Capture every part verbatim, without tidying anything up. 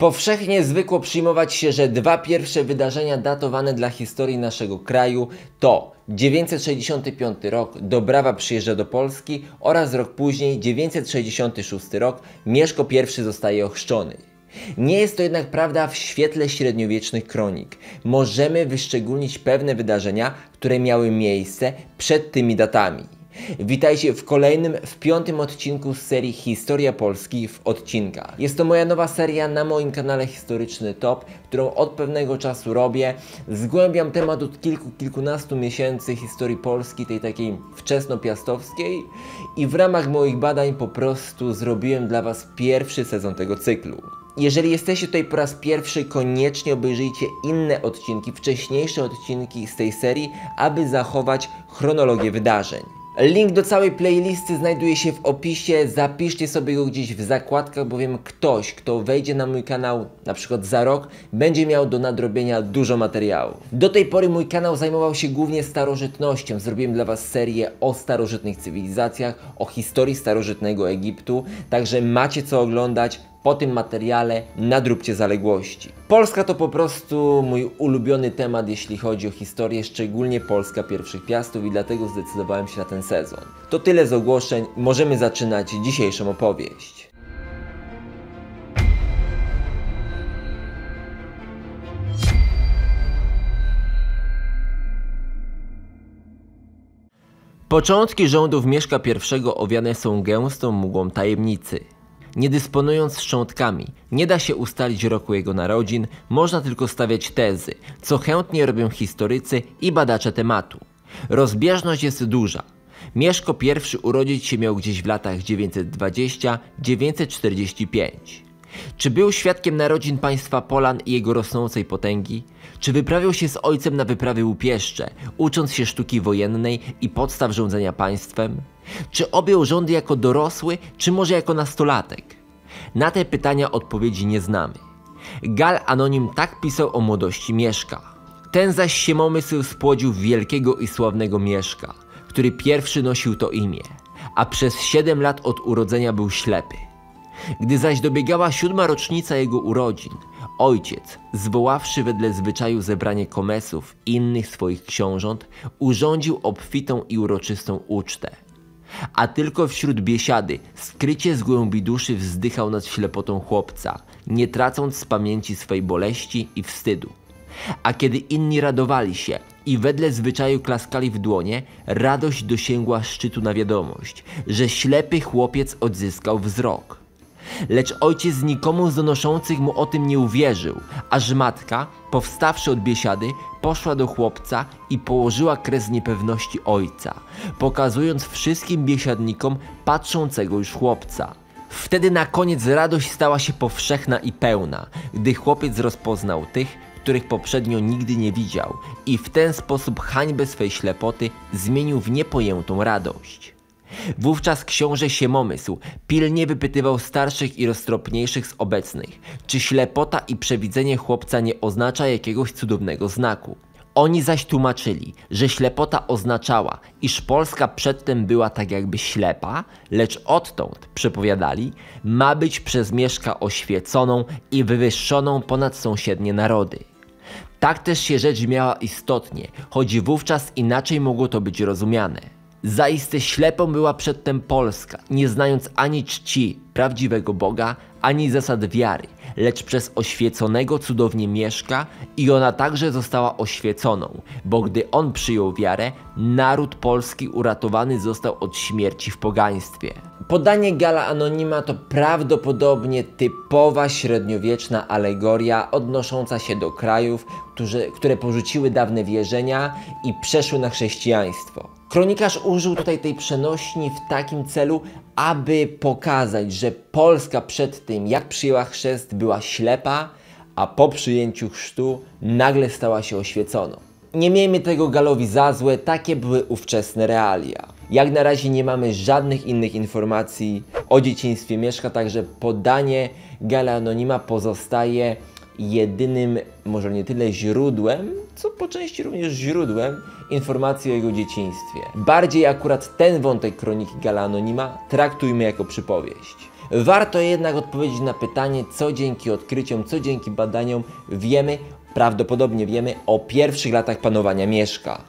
Powszechnie zwykło przyjmować się, że dwa pierwsze wydarzenia datowane dla historii naszego kraju to dziewięćset sześćdziesiąty piąty rok, Dobrawa przyjeżdża do Polski, oraz rok później, dziewięćset sześćdziesiąty szósty rok, Mieszko I zostaje ochrzczony. Nie jest to jednak prawda w świetle średniowiecznych kronik. Możemy wyszczególnić pewne wydarzenia, które miały miejsce przed tymi datami. Witajcie w kolejnym, w piątym odcinku z serii Historia Polski w odcinkach. Jest to moja nowa seria na moim kanale Historyczny Top, którą od pewnego czasu robię. Zgłębiam temat od kilku, kilkunastu miesięcy historii Polski, tej takiej wczesnopiastowskiej, i w ramach moich badań po prostu zrobiłem dla Was pierwszy sezon tego cyklu. Jeżeli jesteście tutaj po raz pierwszy, koniecznie obejrzyjcie inne odcinki, wcześniejsze odcinki z tej serii, aby zachować chronologię wydarzeń. Link do całej playlisty znajduje się w opisie, zapiszcie sobie go gdzieś w zakładkach, bowiem ktoś, kto wejdzie na mój kanał na przykład za rok, będzie miał do nadrobienia dużo materiału. Do tej pory mój kanał zajmował się głównie starożytnością, zrobiłem dla Was serię o starożytnych cywilizacjach, o historii starożytnego Egiptu, także macie co oglądać. Po tym materiale nadróbcie zaległości. Polska to po prostu mój ulubiony temat, jeśli chodzi o historię, szczególnie Polska pierwszych piastów, i dlatego zdecydowałem się na ten sezon. To tyle z ogłoszeń, możemy zaczynać dzisiejszą opowieść. Początki rządów Mieszka I owiane są gęstą mgłą tajemnicy. Nie dysponując szczątkami, nie da się ustalić roku jego narodzin, można tylko stawiać tezy, co chętnie robią historycy i badacze tematu. Rozbieżność jest duża. Mieszko I urodzić się miał gdzieś w latach dziewięćset dwadzieścia do dziewięćset czterdzieści pięć. Czy był świadkiem narodzin państwa Polan i jego rosnącej potęgi? Czy wyprawiał się z ojcem na wyprawy łupieszcze, ucząc się sztuki wojennej i podstaw rządzenia państwem? Czy objął rządy jako dorosły, czy może jako nastolatek? Na te pytania odpowiedzi nie znamy. Gal Anonim tak pisał o młodości Mieszka. Ten zaś Siemomysł spłodził wielkiego i sławnego Mieszka, który pierwszy nosił to imię, a przez siedem lat od urodzenia był ślepy. Gdy zaś dobiegała siódma rocznica jego urodzin, ojciec, zwoławszy wedle zwyczaju zebranie komesów i innych swoich książąt, urządził obfitą i uroczystą ucztę. A tylko wśród biesiady, skrycie z głębi duszy wzdychał nad ślepotą chłopca, nie tracąc z pamięci swej boleści i wstydu. A kiedy inni radowali się i wedle zwyczaju klaskali w dłonie, radość dosięgła szczytu na wiadomość, że ślepy chłopiec odzyskał wzrok. Lecz ojciec nikomu z donoszących mu o tym nie uwierzył, aż matka, powstawszy od biesiady, poszła do chłopca i położyła kres niepewności ojca, pokazując wszystkim biesiadnikom patrzącego już chłopca. Wtedy na koniec radość stała się powszechna i pełna, gdy chłopiec rozpoznał tych, których poprzednio nigdy nie widział, i w ten sposób hańbę swej ślepoty zmienił w niepojętą radość. Wówczas książę Siemomysł pilnie wypytywał starszych i roztropniejszych z obecnych, czy ślepota i przewidzenie chłopca nie oznacza jakiegoś cudownego znaku. Oni zaś tłumaczyli, że ślepota oznaczała, iż Polska przedtem była tak jakby ślepa, lecz odtąd, przepowiadali, ma być przez Mieszka oświeconą i wywyższoną ponad sąsiednie narody. Tak też się rzecz miała istotnie, choć wówczas inaczej mogło to być rozumiane. Zaiste ślepą była przedtem Polska, nie znając ani czci prawdziwego Boga, ani zasad wiary, lecz przez oświeconego cudownie Mieszka i ona także została oświeconą, bo gdy on przyjął wiarę, naród polski uratowany został od śmierci w pogaństwie. Podanie Gala Anonima to prawdopodobnie typowa średniowieczna alegoria odnosząca się do krajów, którzy, które porzuciły dawne wierzenia i przeszły na chrześcijaństwo. Kronikarz użył tutaj tej przenośni w takim celu, aby pokazać, że Polska przed tym, jak przyjęła chrzest, była ślepa, a po przyjęciu chrztu nagle stała się oświeconą. Nie miejmy tego Galowi za złe, takie były ówczesne realia. Jak na razie nie mamy żadnych innych informacji o dzieciństwie Mieszka, także podanie Gala Anonima pozostaje jedynym, może nie tyle źródłem, co po części również źródłem informacji o jego dzieciństwie. Bardziej akurat ten wątek kroniki Gala Anonima traktujmy jako przypowieść. Warto jednak odpowiedzieć na pytanie, co dzięki odkryciom, co dzięki badaniom wiemy, prawdopodobnie wiemy o pierwszych latach panowania Mieszka.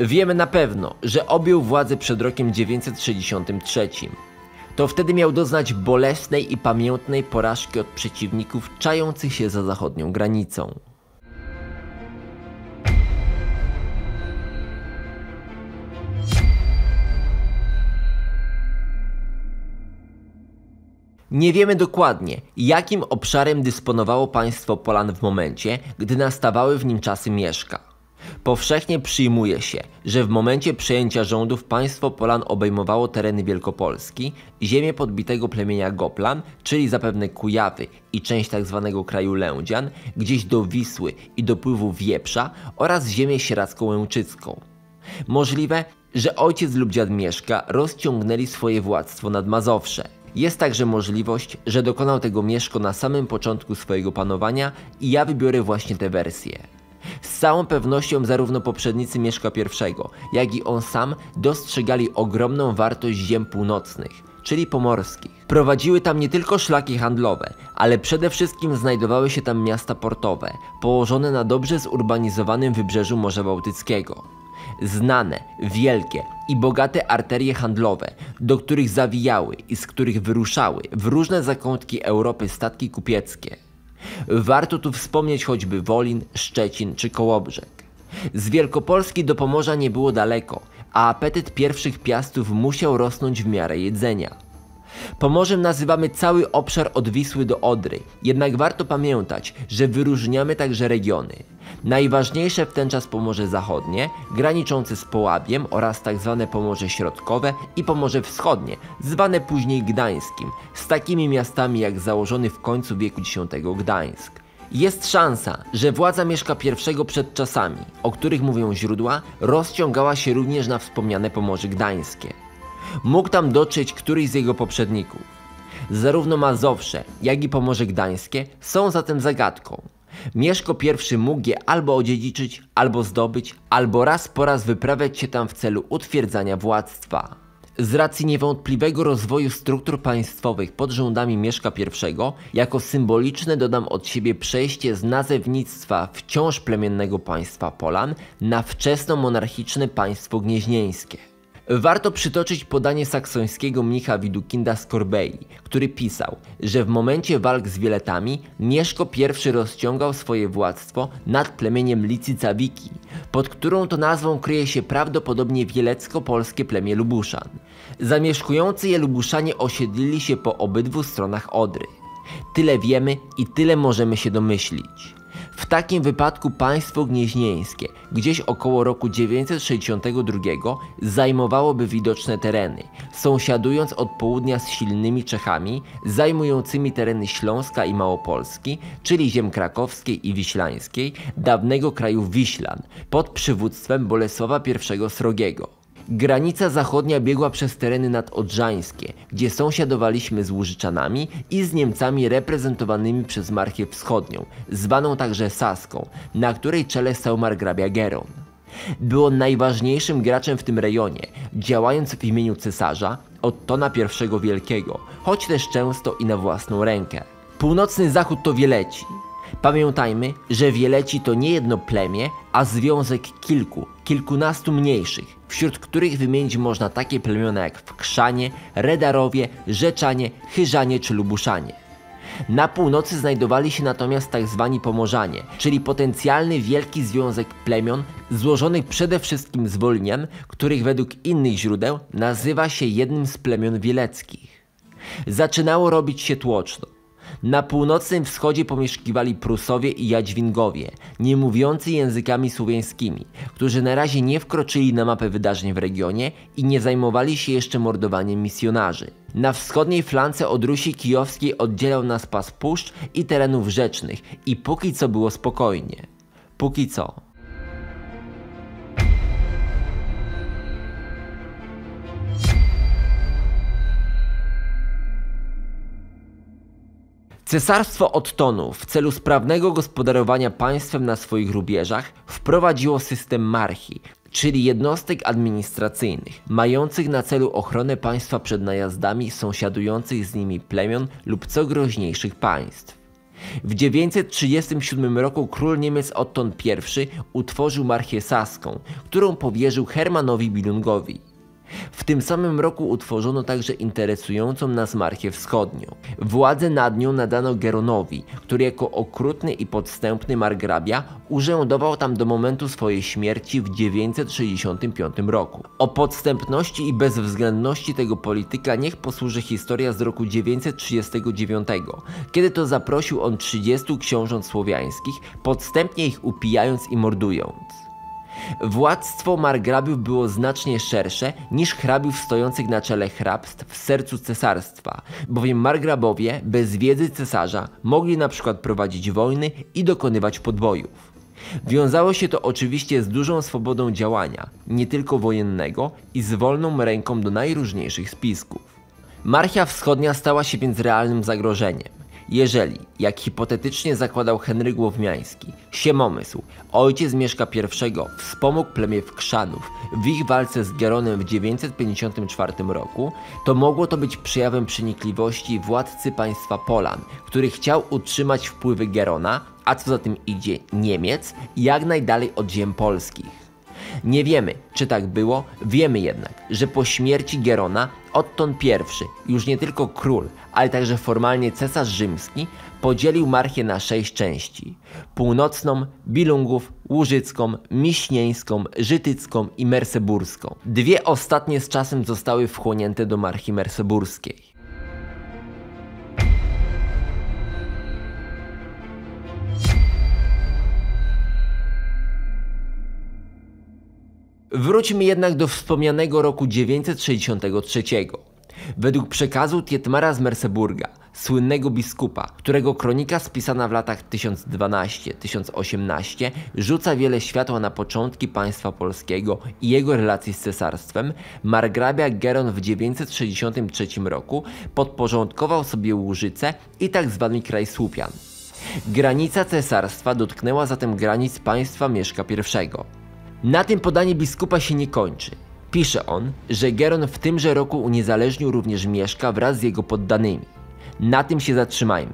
Wiemy na pewno, że objął władzę przed rokiem dziewięćset sześćdziesiątym trzecim. To wtedy miał doznać bolesnej i pamiętnej porażki od przeciwników czających się za zachodnią granicą. Nie wiemy dokładnie, jakim obszarem dysponowało państwo Polan w momencie, gdy nastawały w nim czasy Mieszka. Powszechnie przyjmuje się, że w momencie przejęcia rządów państwo Polan obejmowało tereny Wielkopolski, ziemię podbitego plemienia Goplan, czyli zapewne Kujawy i część tzw. kraju Lędzian, gdzieś do Wisły i dopływu Wieprza oraz ziemię sieracko-łęczycką. Możliwe, że ojciec lub dziad Mieszka rozciągnęli swoje władztwo nad Mazowsze. Jest także możliwość, że dokonał tego Mieszko na samym początku swojego panowania i ja wybiorę właśnie tę wersję. Z całą pewnością zarówno poprzednicy Mieszka Pierwszego, jak i on sam dostrzegali ogromną wartość ziem północnych, czyli pomorskich. Prowadziły tam nie tylko szlaki handlowe, ale przede wszystkim znajdowały się tam miasta portowe, położone na dobrze zurbanizowanym wybrzeżu Morza Bałtyckiego. Znane, wielkie i bogate arterie handlowe, do których zawijały i z których wyruszały w różne zakątki Europy statki kupieckie. Warto tu wspomnieć choćby Wolin, Szczecin czy Kołobrzeg. Z Wielkopolski do Pomorza nie było daleko, a apetyt pierwszych Piastów musiał rosnąć w miarę jedzenia. Pomorzem nazywamy cały obszar od Wisły do Odry, jednak warto pamiętać, że wyróżniamy także regiony. Najważniejsze w ten czas Pomorze Zachodnie, graniczące z Połabiem oraz tzw. Pomorze Środkowe i Pomorze Wschodnie, zwane później Gdańskim, z takimi miastami jak założony w końcu wieku dziesiątego Gdańsk. Jest szansa, że władza Mieszka Pierwszego przed czasami, o których mówią źródła, rozciągała się również na wspomniane Pomorze Gdańskie. Mógł tam dotrzeć któryś z jego poprzedników. Zarówno Mazowsze, jak i Pomorze Gdańskie są zatem zagadką. Mieszko Pierwszy mógł je albo odziedziczyć, albo zdobyć, albo raz po raz wyprawiać się tam w celu utwierdzania władztwa. Z racji niewątpliwego rozwoju struktur państwowych pod rządami Mieszka Pierwszego, jako symboliczne dodam od siebie przejście z nazewnictwa wciąż plemiennego państwa Polan na wczesno-monarchiczne państwo gnieźnieńskie. Warto przytoczyć podanie saksońskiego mnicha Widukinda z Korbei, który pisał, że w momencie walk z Wieletami Mieszko Pierwszy rozciągał swoje władztwo nad plemieniem Licicawiki, pod którą to nazwą kryje się prawdopodobnie wielecko-polskie plemię Lubuszan. Zamieszkujący je Lubuszanie osiedlili się po obydwu stronach Odry. Tyle wiemy i tyle możemy się domyślić. W takim wypadku państwo gnieźnieńskie gdzieś około roku dziewięćset sześćdziesiątego drugiego zajmowałoby widoczne tereny, sąsiadując od południa z silnymi Czechami, zajmującymi tereny Śląska i Małopolski, czyli ziem krakowskiej i wiślańskiej, dawnego kraju Wiślan, pod przywództwem Bolesława Pierwszego Srogiego. Granica zachodnia biegła przez tereny nadodrzańskie, gdzie sąsiadowaliśmy z Łużyczanami i z Niemcami reprezentowanymi przez Marchię Wschodnią, zwaną także Saską, na której czele stał margrabia Geron. Było najważniejszym graczem w tym rejonie, działając w imieniu cesarza Ottona Pierwszego Wielkiego, choć też często i na własną rękę. Północny zachód to Wieleci. Pamiętajmy, że Wieleci to nie jedno plemię, a związek kilku, kilkunastu mniejszych, wśród których wymienić można takie plemiona jak Wkrzanie, Redarowie, Rzeczanie, Chyżanie czy Lubuszanie. Na północy znajdowali się natomiast tzw. Pomorzanie, czyli potencjalny wielki związek plemion złożonych przede wszystkim z Wolnian, których według innych źródeł nazywa się jednym z plemion wieleckich. Zaczynało robić się tłoczno. Na północnym wschodzie pomieszkiwali Prusowie i Jadźwingowie, nie mówiący językami słowiańskimi, którzy na razie nie wkroczyli na mapę wydarzeń w regionie i nie zajmowali się jeszcze mordowaniem misjonarzy. Na wschodniej flance od Rusi Kijowskiej oddzielał nas pas puszcz i terenów rzecznych i póki co było spokojnie. Póki co. Cesarstwo Ottonu w celu sprawnego gospodarowania państwem na swoich rubieżach wprowadziło system marchii, czyli jednostek administracyjnych, mających na celu ochronę państwa przed najazdami sąsiadujących z nimi plemion lub co groźniejszych państw. W dziewięćset trzydziestym siódmym roku król Niemiec Otton Pierwszy utworzył Marchię Saską, którą powierzył Hermanowi Billungowi. W tym samym roku utworzono także interesującą nas Marchię Wschodnią. Władzę nad nią nadano Geronowi, który jako okrutny i podstępny margrabia urzędował tam do momentu swojej śmierci w dziewięćset sześćdziesiątym piątym roku. O podstępności i bezwzględności tego polityka niech posłuży historia z roku dziewięćset trzydziestego dziewiątego, kiedy to zaprosił on trzydziestu książąt słowiańskich, podstępnie ich upijając i mordując. Władztwo margrabiów było znacznie szersze niż hrabiów stojących na czele hrabstw w sercu cesarstwa, bowiem margrabowie bez wiedzy cesarza mogli na przykład prowadzić wojny i dokonywać podbojów. Wiązało się to oczywiście z dużą swobodą działania, nie tylko wojennego, i z wolną ręką do najróżniejszych spisków. Marchia Wschodnia stała się więc realnym zagrożeniem. Jeżeli, jak hipotetycznie zakładał Henryk Łowmiański, Siemomysł, ojciec Mieszka Pierwszego, wspomógł plemię Wkrzanów w ich walce z Geronem w dziewięćset pięćdziesiątym czwartym roku, to mogło to być przejawem przenikliwości władcy państwa Polan, który chciał utrzymać wpływy Gerona, a co za tym idzie Niemiec, jak najdalej od ziem polskich. Nie wiemy, czy tak było, wiemy jednak, że po śmierci Gerona Otton Pierwszy, już nie tylko król, ale także formalnie cesarz rzymski, podzielił Marchię na sześć części: północną, Billungów, Łużycką, Miśnieńską, Żytycką i Merseburską. Dwie ostatnie z czasem zostały wchłonięte do Marchii Merseburskiej. Wróćmy jednak do wspomnianego roku dziewięćset sześćdziesiątego trzeciego. Według przekazu Tietmara z Merseburga, słynnego biskupa, którego kronika spisana w latach tysiąc dwanaście do tysiąc osiemnaście rzuca wiele światła na początki państwa polskiego i jego relacji z cesarstwem, margrabia Geron w dziewięćset sześćdziesiątym trzecim roku podporządkował sobie Łużyce i tzw. kraj Słupian. Granica cesarstwa dotknęła zatem granic państwa Mieszka Pierwszego. Na tym podanie biskupa się nie kończy. Pisze on, że Geron w tymże roku uniezależnił również Mieszka wraz z jego poddanymi. Na tym się zatrzymajmy.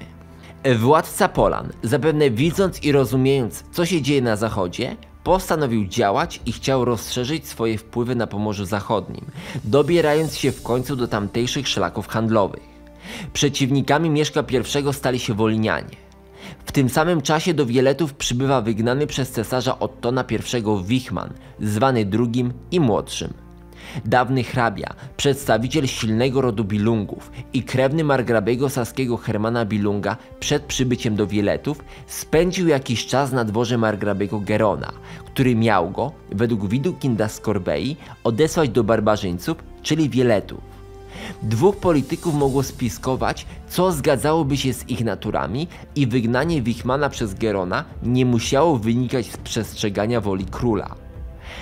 Władca Polan, zapewne widząc i rozumiejąc, co się dzieje na zachodzie, postanowił działać i chciał rozszerzyć swoje wpływy na Pomorzu Zachodnim, dobierając się w końcu do tamtejszych szlaków handlowych. Przeciwnikami Mieszka Pierwszego stali się Wolinianie. W tym samym czasie do Wieletów przybywa wygnany przez cesarza Ottona Pierwszego Wichman, zwany drugim i młodszym. Dawny hrabia, przedstawiciel silnego rodu Billungów i krewny margrabiego saskiego Hermana Billunga, przed przybyciem do Wieletów spędził jakiś czas na dworze margrabiego Gerona, który miał go, według Widukinda z Korbei, odesłać do barbarzyńców, czyli Wieletów. Dwóch polityków mogło spiskować, co zgadzałoby się z ich naturami, i wygnanie Wichmana przez Gerona nie musiało wynikać z przestrzegania woli króla.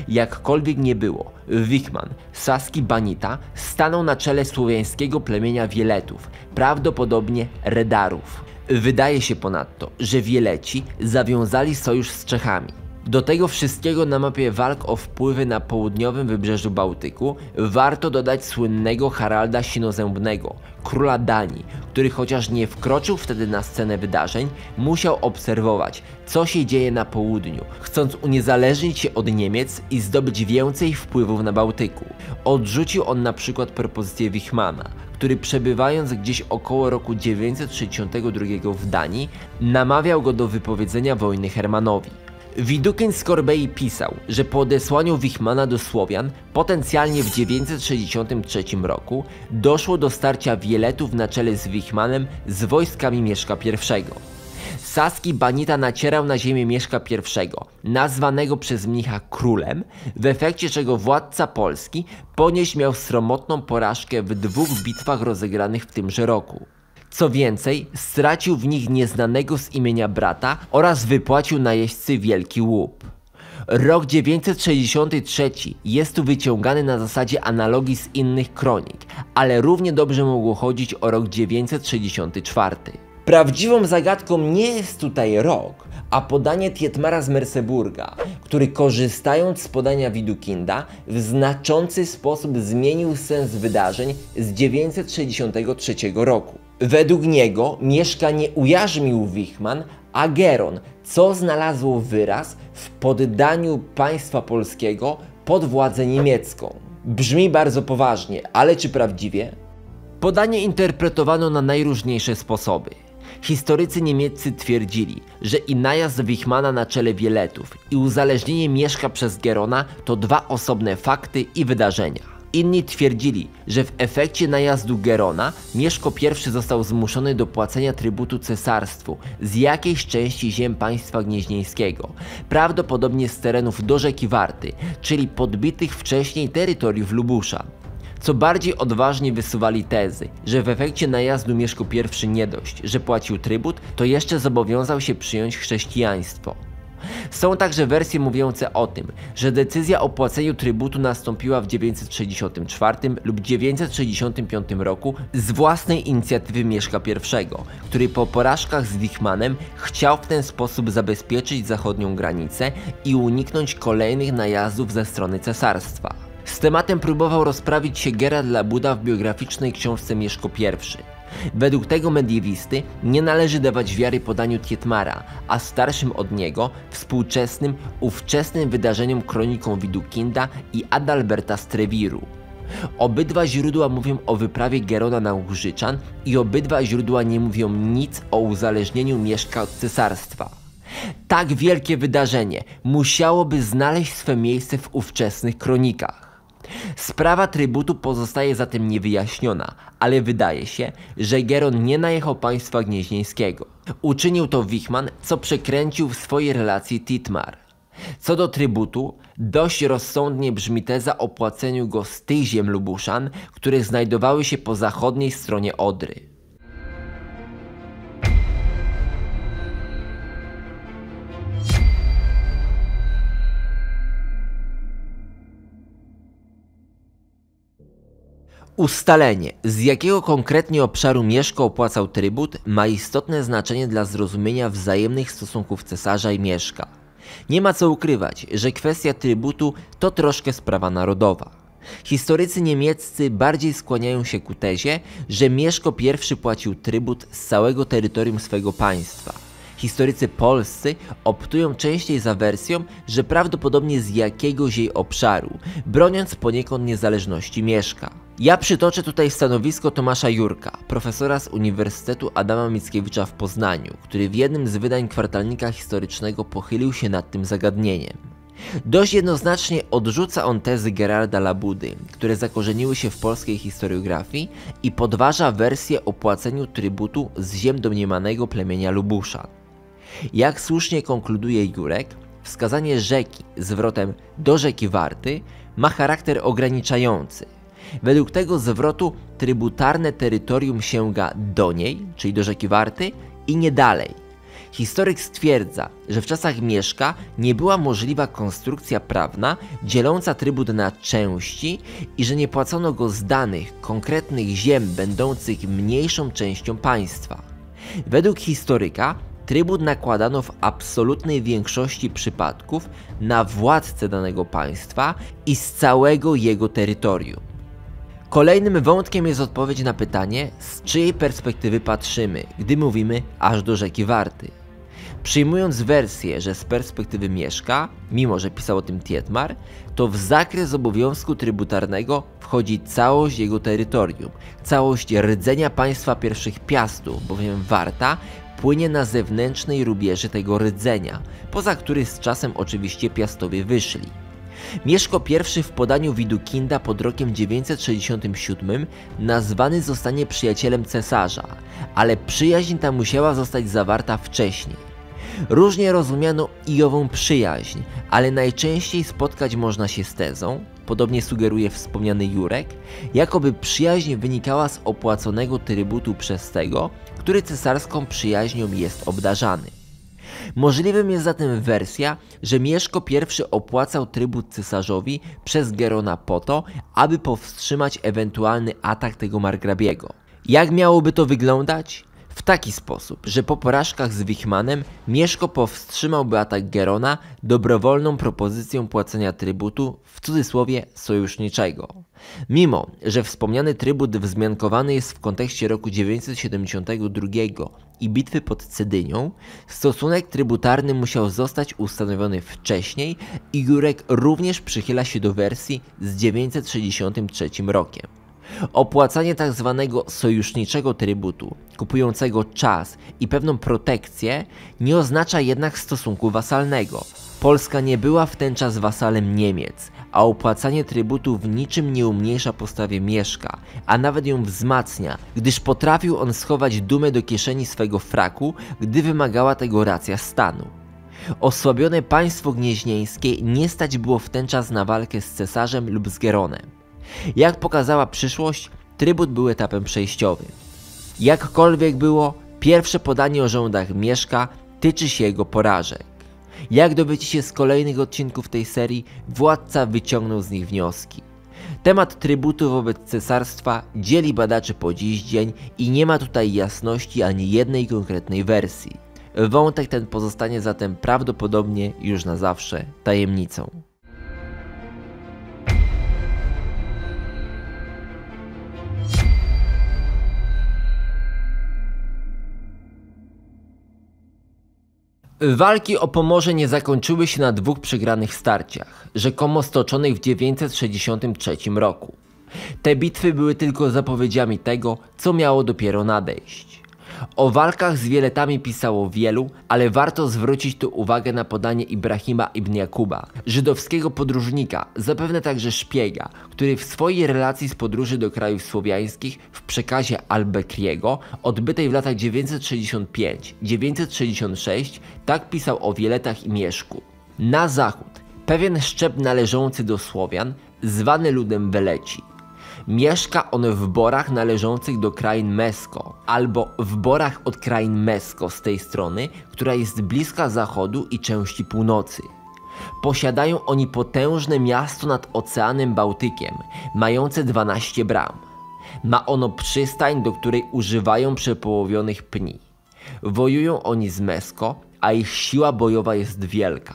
Jakkolwiek nie było, Wichman, saski banita, stanął na czele słowiańskiego plemienia Wieletów, prawdopodobnie Redarów. Wydaje się ponadto, że Wieleci zawiązali sojusz z Czechami. Do tego wszystkiego na mapie walk o wpływy na południowym wybrzeżu Bałtyku warto dodać słynnego Haralda Sinozębnego, króla Danii, który chociaż nie wkroczył wtedy na scenę wydarzeń, musiał obserwować, co się dzieje na południu, chcąc uniezależnić się od Niemiec i zdobyć więcej wpływów na Bałtyku. Odrzucił on na przykład propozycję Wichmana, który przebywając gdzieś około roku dziewięćset sześćdziesiątego drugiego w Danii, namawiał go do wypowiedzenia wojny Hermanowi. Widukind z Korbei pisał, że po odesłaniu Wichmana do Słowian, potencjalnie w dziewięćset sześćdziesiątym trzecim roku, doszło do starcia Wieletów na czele z Wichmanem z wojskami Mieszka Pierwszego. Saski banita nacierał na ziemię Mieszka Pierwszego, nazwanego przez mnicha królem, w efekcie czego władca Polski ponieść miał sromotną porażkę w dwóch bitwach rozegranych w tymże roku. Co więcej, stracił w nich nieznanego z imienia brata oraz wypłacił najeźdźcy wielki łup. Rok dziewięćset sześćdziesiąty trzeci jest tu wyciągany na zasadzie analogii z innych kronik, ale równie dobrze mogło chodzić o rok dziewięćset sześćdziesiąty czwarty. Prawdziwą zagadką nie jest tutaj rok, a podanie Tietmara z Merseburga, który korzystając z podania Widukinda w znaczący sposób zmienił sens wydarzeń z dziewięćset sześćdziesiątego trzeciego roku. Według niego Mieszka nie ujarzmił Wichman, a Geron, co znalazło wyraz w poddaniu państwa polskiego pod władzę niemiecką. Brzmi bardzo poważnie, ale czy prawdziwie? Podanie interpretowano na najróżniejsze sposoby. Historycy niemieccy twierdzili, że i najazd Wichmana na czele Wieletów i uzależnienie Mieszka przez Gerona to dwa osobne fakty i wydarzenia. Inni twierdzili, że w efekcie najazdu Gerona Mieszko I został zmuszony do płacenia trybutu cesarstwu z jakiejś części ziem państwa gnieźnieńskiego, prawdopodobnie z terenów do rzeki Warty, czyli podbitych wcześniej terytoriów Lubusza. Co bardziej odważni wysuwali tezy, że w efekcie najazdu Mieszko I nie dość, że płacił trybut, to jeszcze zobowiązał się przyjąć chrześcijaństwo. Są także wersje mówiące o tym, że decyzja o płaceniu trybutu nastąpiła w dziewięćset sześćdziesiątym czwartym lub dziewięćset sześćdziesiątym piątym roku z własnej inicjatywy Mieszka I, który po porażkach z Wichmanem chciał w ten sposób zabezpieczyć zachodnią granicę i uniknąć kolejnych najazdów ze strony cesarstwa. Z tematem próbował rozprawić się Gerard Labuda w biograficznej książce Mieszko I. Według tego mediewisty nie należy dawać wiary podaniu Tietmara, a starszym od niego, współczesnym, ówczesnym wydarzeniom kronikom Widukinda i Adalberta Strewiru. Obydwa źródła mówią o wyprawie Gerona na Łużyczan i obydwa źródła nie mówią nic o uzależnieniu Mieszka od cesarstwa. Tak wielkie wydarzenie musiałoby znaleźć swe miejsce w ówczesnych kronikach. Sprawa trybutu pozostaje zatem niewyjaśniona, ale wydaje się, że Geron nie najechał państwa gnieźnieńskiego. Uczynił to Wichman, co przekręcił w swojej relacji Tietmar. Co do trybutu, dość rozsądnie brzmi teza o płaceniu go z tych ziem Lubuszan, które znajdowały się po zachodniej stronie Odry. Ustalenie, z jakiego konkretnie obszaru Mieszko opłacał trybut, ma istotne znaczenie dla zrozumienia wzajemnych stosunków cesarza i Mieszka. Nie ma co ukrywać, że kwestia trybutu to troszkę sprawa narodowa. Historycy niemieccy bardziej skłaniają się ku tezie, że Mieszko I płacił trybut z całego terytorium swego państwa. Historycy polscy optują częściej za wersją, że prawdopodobnie z jakiegoś jej obszaru, broniąc poniekąd niezależności Mieszka. Ja przytoczę tutaj stanowisko Tomasza Jurka, profesora z Uniwersytetu Adama Mickiewicza w Poznaniu, który w jednym z wydań kwartalnika historycznego pochylił się nad tym zagadnieniem. Dość jednoznacznie odrzuca on tezy Gerarda Labudy, które zakorzeniły się w polskiej historiografii i podważa wersję o płaceniu trybutu z ziem domniemanego plemienia Lubusza. Jak słusznie konkluduje Jurek, wskazanie rzeki zwrotem do rzeki Warty ma charakter ograniczający. Według tego zwrotu trybutarne terytorium sięga do niej, czyli do rzeki Warty, i nie dalej. Historyk stwierdza, że w czasach Mieszka nie była możliwa konstrukcja prawna dzieląca trybut na części i że nie płacono go z danych konkretnych ziem będących mniejszą częścią państwa. Według historyka trybut nakładano w absolutnej większości przypadków na władcę danego państwa i z całego jego terytorium. Kolejnym wątkiem jest odpowiedź na pytanie, z czyjej perspektywy patrzymy, gdy mówimy aż do rzeki Warty. Przyjmując wersję, że z perspektywy Mieszka, mimo że pisał o tym Tietmar, to w zakres obowiązku trybutarnego wchodzi całość jego terytorium, całość rdzenia państwa pierwszych piastów, bowiem Warta płynie na zewnętrznej rubieży tego rdzenia, poza który z czasem oczywiście piastowie wyszli. Mieszko I w podaniu Widukinda pod rokiem dziewięćset sześćdziesiątym siódmym nazwany zostanie przyjacielem cesarza, ale przyjaźń ta musiała zostać zawarta wcześniej. Różnie rozumiano i ową przyjaźń, ale najczęściej spotkać można się z tezą, podobnie sugeruje wspomniany Jurek, jakoby przyjaźń wynikała z opłaconego trybutu przez tego, który cesarską przyjaźnią jest obdarzany. Możliwym jest zatem wersja, że Mieszko I opłacał trybut cesarzowi przez Gerona po to, aby powstrzymać ewentualny atak tego margrabiego. Jak miałoby to wyglądać? w taki sposób, że po porażkach z Wichmanem Mieszko powstrzymałby atak Gerona dobrowolną propozycją płacenia trybutu, w cudzysłowie sojuszniczego. Mimo że wspomniany trybut wzmiankowany jest w kontekście roku dziewięćset siedemdziesiątego drugiego i bitwy pod Cedynią, stosunek trybutarny musiał zostać ustanowiony wcześniej i Jurek również przychyla się do wersji z dziewięćset sześćdziesiątym trzecim rokiem. Opłacanie tzw. sojuszniczego trybutu, kupującego czas i pewną protekcję, nie oznacza jednak stosunku wasalnego. Polska nie była w ten czas wasalem Niemiec, a opłacanie trybutu w niczym nie umniejsza postawie Mieszka, a nawet ją wzmacnia, gdyż potrafił on schować dumę do kieszeni swego fraku, gdy wymagała tego racja stanu. Osłabione państwo gnieźnieńskie nie stać było w ten czas na walkę z cesarzem lub z Geronem. Jak pokazała przyszłość, trybut był etapem przejściowym. Jakkolwiek było, pierwsze podanie o rządach Mieszka tyczy się jego porażek. Jak dowiecie się z kolejnych odcinków tej serii, władca wyciągnął z nich wnioski. Temat trybutu wobec cesarstwa dzieli badaczy po dziś dzień i nie ma tutaj jasności ani jednej konkretnej wersji. Wątek ten pozostanie zatem prawdopodobnie już na zawsze tajemnicą. Walki o Pomorze nie zakończyły się na dwóch przegranych starciach, rzekomo stoczonych w dziewięćset sześćdziesiątym trzecim roku. Te bitwy były tylko zapowiedziami tego, co miało dopiero nadejść. O walkach z Wieletami pisało wielu, ale warto zwrócić tu uwagę na podanie Ibrahima ibn Jakuba, żydowskiego podróżnika, zapewne także szpiega, który w swojej relacji z podróży do krajów słowiańskich w przekazie al-Bekriego, odbytej w latach dziewięćset sześćdziesiąt pięć do dziewięćset sześćdziesiąt sześć, tak pisał o Wieletach i Mieszku. Na zachód pewien szczep należący do Słowian, zwany ludem Weleci. Mieszka on w borach należących do krain Mesko, albo w borach od krain Mesko z tej strony, która jest bliska zachodu i części północy. Posiadają oni potężne miasto nad Oceanem Bałtykiem, mające dwanaście bram. Ma ono przystań, do której używają przepołowionych pni. Wojują oni z Mesko, a ich siła bojowa jest wielka.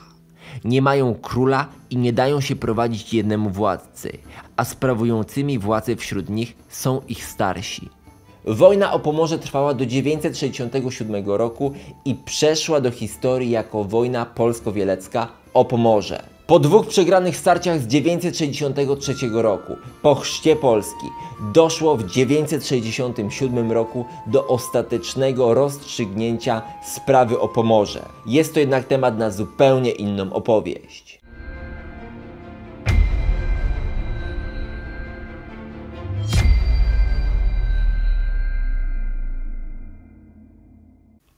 Nie mają króla i nie dają się prowadzić jednemu władcy, a sprawującymi władzę wśród nich są ich starsi. Wojna o Pomorze trwała do dziewięćset sześćdziesiątego siódmego roku i przeszła do historii jako wojna polsko-wielecka o Pomorze. Po dwóch przegranych starciach z dziewięćset sześćdziesiątego trzeciego roku, po chrzcie Polski, doszło w dziewięćset sześćdziesiątym siódmym roku do ostatecznego rozstrzygnięcia sprawy o Pomorze. Jest to jednak temat na zupełnie inną opowieść.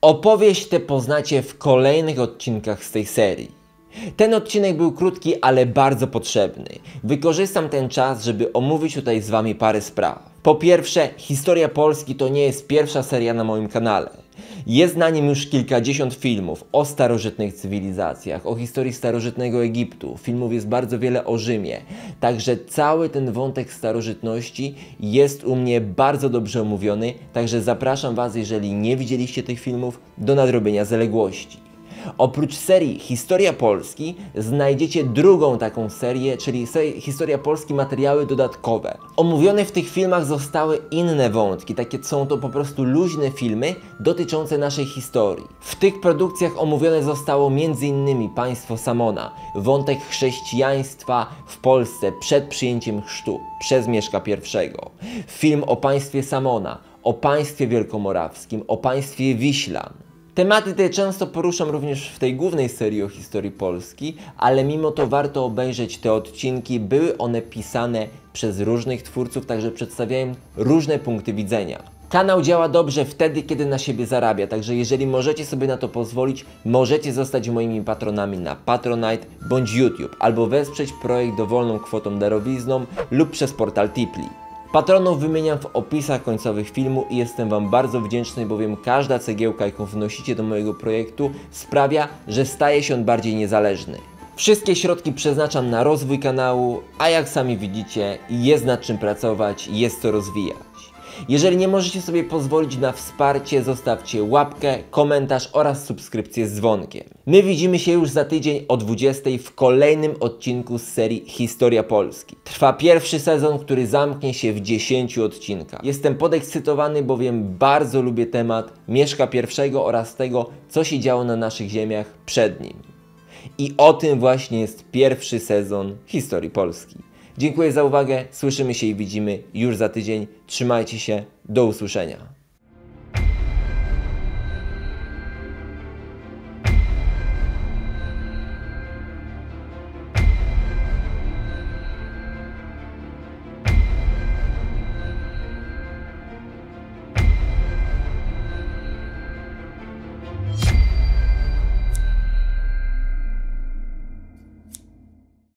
Opowieść tę poznacie w kolejnych odcinkach z tej serii. Ten odcinek był krótki, ale bardzo potrzebny. Wykorzystam ten czas, żeby omówić tutaj z wami parę spraw. Po pierwsze, historia Polski to nie jest pierwsza seria na moim kanale. Jest na nim już kilkadziesiąt filmów o starożytnych cywilizacjach, o historii starożytnego Egiptu. Filmów jest bardzo wiele o Rzymie. Także cały ten wątek starożytności jest u mnie bardzo dobrze omówiony. Także zapraszam was, jeżeli nie widzieliście tych filmów, do nadrobienia zaległości. Oprócz serii Historia Polski znajdziecie drugą taką serię, czyli Historia Polski materiały dodatkowe. Omówione w tych filmach zostały inne wątki, takie są to po prostu luźne filmy dotyczące naszej historii. W tych produkcjach omówione zostało między innymi państwo Samona, wątek chrześcijaństwa w Polsce przed przyjęciem chrztu przez Mieszka Pierwszego, film o państwie Samona, o państwie wielkomorawskim, o państwie Wiślan. Tematy te często poruszam również w tej głównej serii o historii Polski, ale mimo to warto obejrzeć te odcinki. Były one pisane przez różnych twórców, także przedstawiają różne punkty widzenia. Kanał działa dobrze wtedy, kiedy na siebie zarabia, także jeżeli możecie sobie na to pozwolić, możecie zostać moimi patronami na Patronite bądź YouTube, albo wesprzeć projekt dowolną kwotą darowizną lub przez portal Tipli. Patronów wymieniam w opisach końcowych filmu i jestem wam bardzo wdzięczny, bowiem każda cegiełka, jaką wnosicie do mojego projektu, sprawia, że staje się on bardziej niezależny. Wszystkie środki przeznaczam na rozwój kanału, a jak sami widzicie, jest nad czym pracować, jest co rozwijać. Jeżeli nie możecie sobie pozwolić na wsparcie, zostawcie łapkę, komentarz oraz subskrypcję z dzwonkiem. My widzimy się już za tydzień o dwudziestej w kolejnym odcinku z serii Historia Polski. Trwa pierwszy sezon, który zamknie się w dziesięciu odcinkach. Jestem podekscytowany, bowiem bardzo lubię temat Mieszka Pierwszego oraz tego, co się działo na naszych ziemiach przed nim. I o tym właśnie jest pierwszy sezon Historii Polski. Dziękuję za uwagę, słyszymy się i widzimy już za tydzień. Trzymajcie się, do usłyszenia.